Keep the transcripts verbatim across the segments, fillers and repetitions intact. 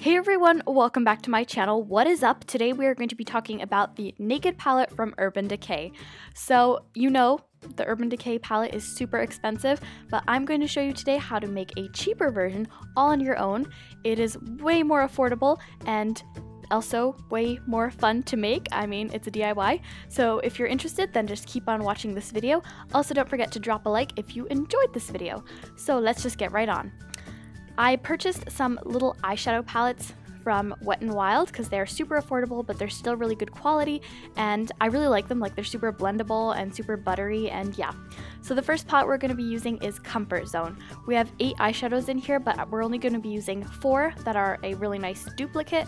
Hey everyone, welcome back to my channel. What is up? Today we are going to be talking about the Naked palette from Urban Decay. So, you know, the Urban Decay palette is super expensive, but I'm going to show you today how to make a cheaper version all on your own. It is way more affordable and also way more fun to make. I mean, it's a D I Y. So if you're interested, then just keep on watching this video. Also, don't forget to drop a like if you enjoyed this video. So let's just get right on. I purchased some little eyeshadow palettes from Wet n Wild because they're super affordable, but they're still really good quality, and I really like them. Like, they're super blendable and super buttery, and yeah. So the first palette we're going to be using is Comfort Zone. We have eight eyeshadows in here, but we're only going to be using four that are a really nice duplicate.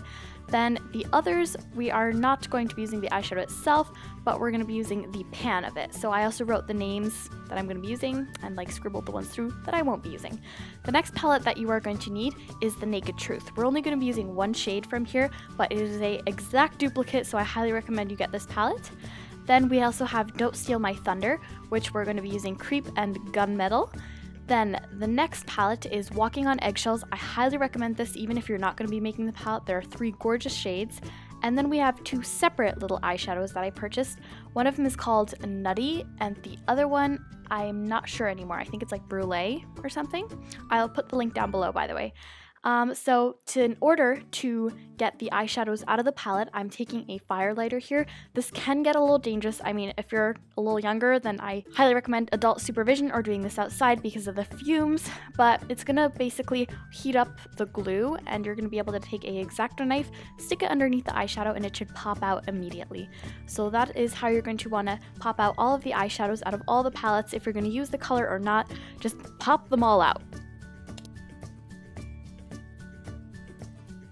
Then the others, we are not going to be using the eyeshadow itself, but we're going to be using the pan of it. So I also wrote the names that I'm going to be using and like scribbled the ones through that I won't be using. The next palette that you are going to need is the Naked Truth. We're only going to be using one shade from here, but it is an exact duplicate, so I highly recommend you get this palette. Then we also have Don't Steal My Thunder, which we're going to be using Creep and Gunmetal. Then the next palette is Walking on Eggshells. I highly recommend this even if you're not going to be making the palette. There are three gorgeous shades. And then we have two separate little eyeshadows that I purchased. One of them is called Nutty, and the other one, I'm not sure anymore. I think it's like Brulee or something. I'll put the link down below, by the way. Um, so to, in order to get the eyeshadows out of the palette, I'm taking a fire lighter here. This can get a little dangerous. I mean, if you're a little younger, then I highly recommend adult supervision or doing this outside because of the fumes, but it's gonna basically heat up the glue, and you're gonna be able to take a X-Acto knife, stick it underneath the eyeshadow, and it should pop out immediately. So that is how you're going to wanna pop out all of the eyeshadows out of all the palettes. If you're gonna use the color or not, just pop them all out.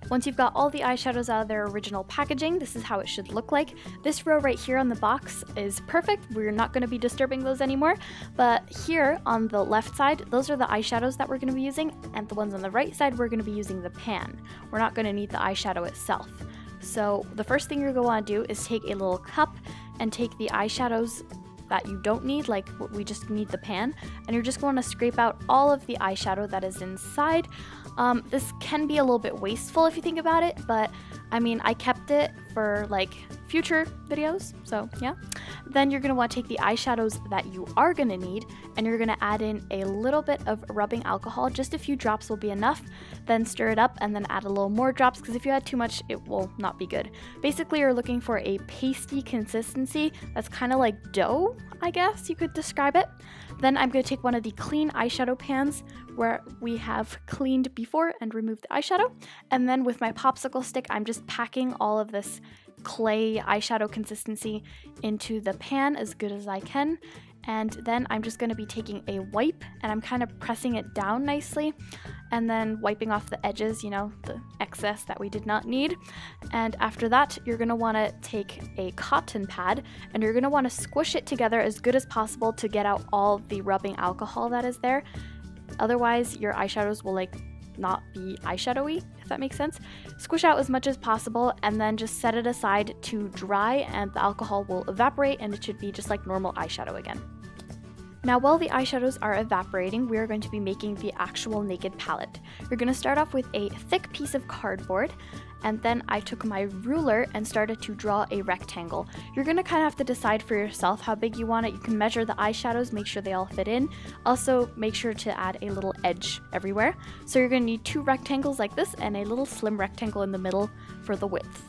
Once you've got all the eyeshadows out of their original packaging, this is how it should look like. This row right here on the box is perfect. We're not going to be disturbing those anymore. But here on the left side, those are the eyeshadows that we're going to be using. And the ones on the right side, we're going to be using the pan. We're not going to need the eyeshadow itself. So the first thing you're going to want to do is take a little cup and take the eyeshadows that you don't need, like we just need the pan, and you're just going to scrape out all of the eyeshadow that is inside. Um, this can be a little bit wasteful if you think about it, but I mean, I kept it for like future videos, so yeah. Then you're gonna want to take the eyeshadows that you are gonna need, and you're gonna add in a little bit of rubbing alcohol. Just a few drops will be enough. Then stir it up and then add a little more drops, because if you add too much, it will not be good. Basically, you're looking for a pasty consistency that's kind of like dough, I guess you could describe it. Then I'm gonna take one of the clean eyeshadow pans where we have cleaned before and removed the eyeshadow, and then with my popsicle stick, I'm just packing all of this clay eyeshadow consistency into the pan as good as I can. And then I'm just going to be taking a wipe, and I'm kind of pressing it down nicely and then wiping off the edges, you know, the excess that we did not need. And after that, you're going to want to take a cotton pad, and you're going to want to squish it together as good as possible to get out all the rubbing alcohol that is there. Otherwise, your eyeshadows will like not be eyeshadowy, if that makes sense. Squish out as much as possible and then just set it aside to dry, and the alcohol will evaporate, and it should be just like normal eyeshadow again. Now, while the eyeshadows are evaporating, we are going to be making the actual Naked palette. You're going to start off with a thick piece of cardboard, and then I took my ruler and started to draw a rectangle. You're going to kind of have to decide for yourself how big you want it. You can measure the eyeshadows, make sure they all fit in. Also, make sure to add a little edge everywhere. So you're going to need two rectangles like this and a little slim rectangle in the middle for the width.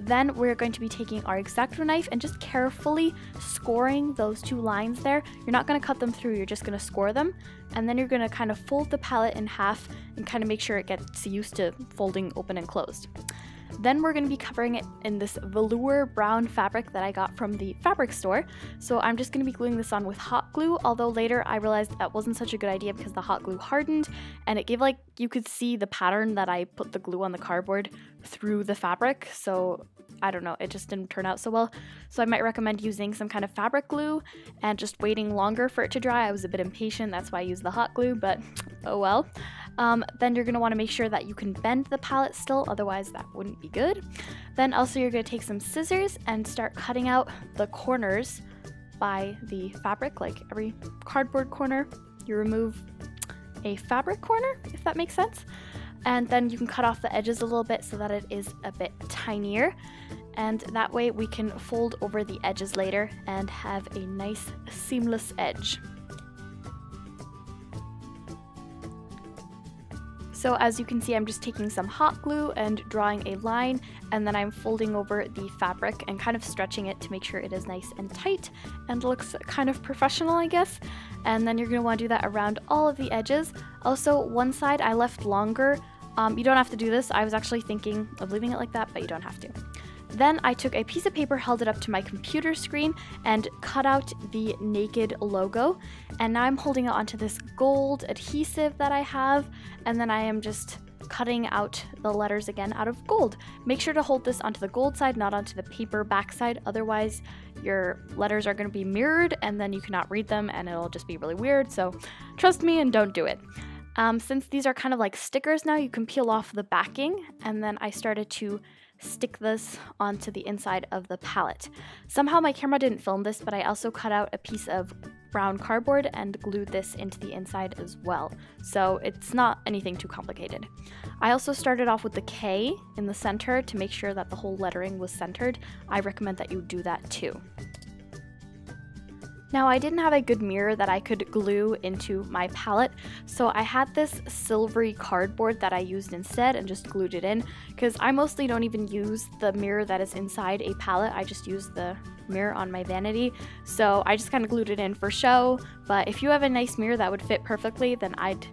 Then we're going to be taking our X-Acto knife and just carefully scoring those two lines there. You're not going to cut them through, you're just going to score them. And then you're going to kind of fold the palette in half and kind of make sure it gets used to folding open and closed. Then we're going to be covering it in this velour brown fabric that I got from the fabric store. So I'm just going to be gluing this on with hot glue, although later I realized that wasn't such a good idea because the hot glue hardened and it gave, like, you could see the pattern that I put the glue on the cardboard through the fabric. So I don't know, it just didn't turn out so well. So I might recommend using some kind of fabric glue and just waiting longer for it to dry. I was a bit impatient, that's why I used the hot glue, but oh well. Um, then you're going to want to make sure that you can bend the palette still, otherwise that wouldn't be good. Then also you're going to take some scissors and start cutting out the corners by the fabric. Like every cardboard corner, you remove a fabric corner, if that makes sense. and then you can cut off the edges a little bit so that it is a bit tinier, and that way we can fold over the edges later and have a nice seamless edge. So as you can see, I'm just taking some hot glue and drawing a line, and then I'm folding over the fabric and kind of stretching it to make sure it is nice and tight and looks kind of professional, I guess. And then you're going to want to do that around all of the edges. Also, one side I left longer. Um, you don't have to do this. I was actually thinking of leaving it like that, but you don't have to. Then I took a piece of paper, held it up to my computer screen, and cut out the Naked logo. And now I'm holding it onto this gold adhesive that I have, and then I am just cutting out the letters again out of gold. Make sure to hold this onto the gold side, not onto the paper back side, otherwise your letters are going to be mirrored and then you cannot read them and it'll just be really weird, so trust me and don't do it. Um, since these are kind of like stickers now, you can peel off the backing, and then I started to stick this onto the inside of the palette. Somehow my camera didn't film this, but I also cut out a piece of brown cardboard and glued this into the inside as well. So it's not anything too complicated. I also started off with the K in the center to make sure that the whole lettering was centered. I recommend that you do that too. Now, I didn't have a good mirror that I could glue into my palette, so I had this silvery cardboard that I used instead and just glued it in, because I mostly don't even use the mirror that is inside a palette. I just use the mirror on my vanity, so I just kind of glued it in for show. But if you have a nice mirror that would fit perfectly, then I'd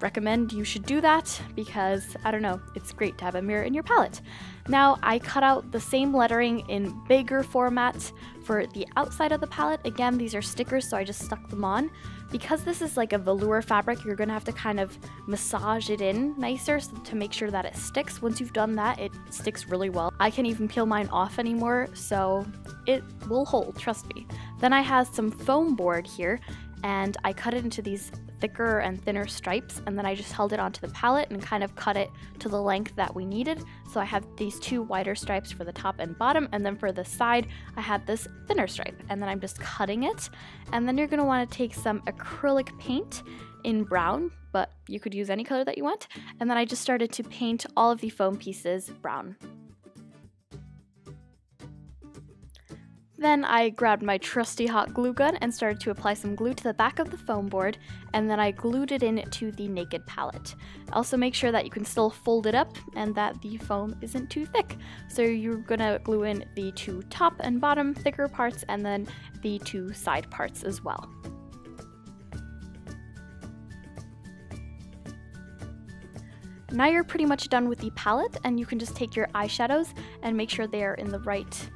recommend you should do that, because I don't know, it's great to have a mirror in your palette. Now I cut out the same lettering in bigger format for the outside of the palette. Again, these are stickers, so I just stuck them on. Because this is like a velour fabric, you're gonna have to kind of massage it in nicer so to make sure that it sticks. Once you've done that, it sticks really well. I can't even peel mine off anymore, so it will hold, trust me. Then I have some foam board here, and I cut it into these thicker and thinner stripes, and then I just held it onto the palette and kind of cut it to the length that we needed. So I have these two wider stripes for the top and bottom, and then for the side I have this thinner stripe, and then I'm just cutting it. And then you're going to want to take some acrylic paint in brown, but you could use any color that you want, and then I just started to paint all of the foam pieces brown. Then I grabbed my trusty hot glue gun and started to apply some glue to the back of the foam board, and then I glued it in to the Naked palette. Also make sure that you can still fold it up and that the foam isn't too thick. So you're gonna glue in the two top and bottom thicker parts, and then the two side parts as well. Now you're pretty much done with the palette, and you can just take your eyeshadows and make sure they are in the right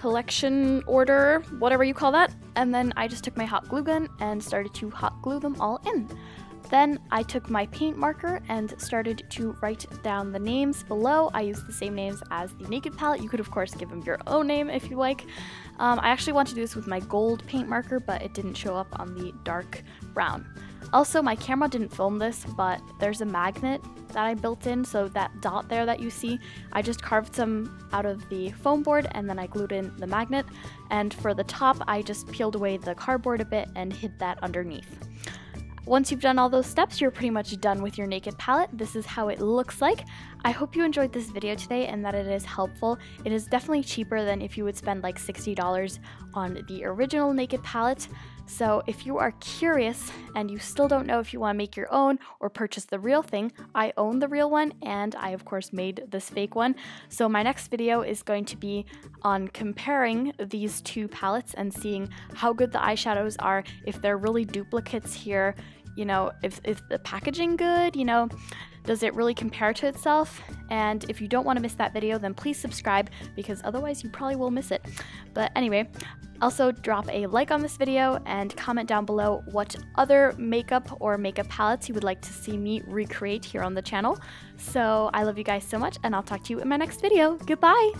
collection order, whatever you call that, and then I just took my hot glue gun and started to hot glue them all in. Then I took my paint marker and started to write down the names below. I used the same names as the Naked palette. You could of course give them your own name if you like. Um, I actually want to do this with my gold paint marker, but it didn't show up on the dark brown. Also, my camera didn't film this, but there's a magnet that I built in, so that dot there that you see, I just carved some out of the foam board and then I glued in the magnet. And for the top, I just peeled away the cardboard a bit and hid that underneath. Once you've done all those steps, you're pretty much done with your Naked palette. This is how it looks like. I hope you enjoyed this video today and that it is helpful. It is definitely cheaper than if you would spend like sixty dollars on the original Naked palette. So if you are curious and you still don't know if you want to make your own or purchase the real thing, I own the real one, and I of course made this fake one. So my next video is going to be on comparing these two palettes and seeing how good the eyeshadows are, if they're really duplicates here, you know, if, if the packaging good, you know, does it really compare to itself? And if you don't want to miss that video, then please subscribe, because otherwise you probably will miss it. But anyway, also drop a like on this video and comment down below what other makeup or makeup palettes you would like to see me recreate here on the channel. So I love you guys so much, and I'll talk to you in my next video. Goodbye!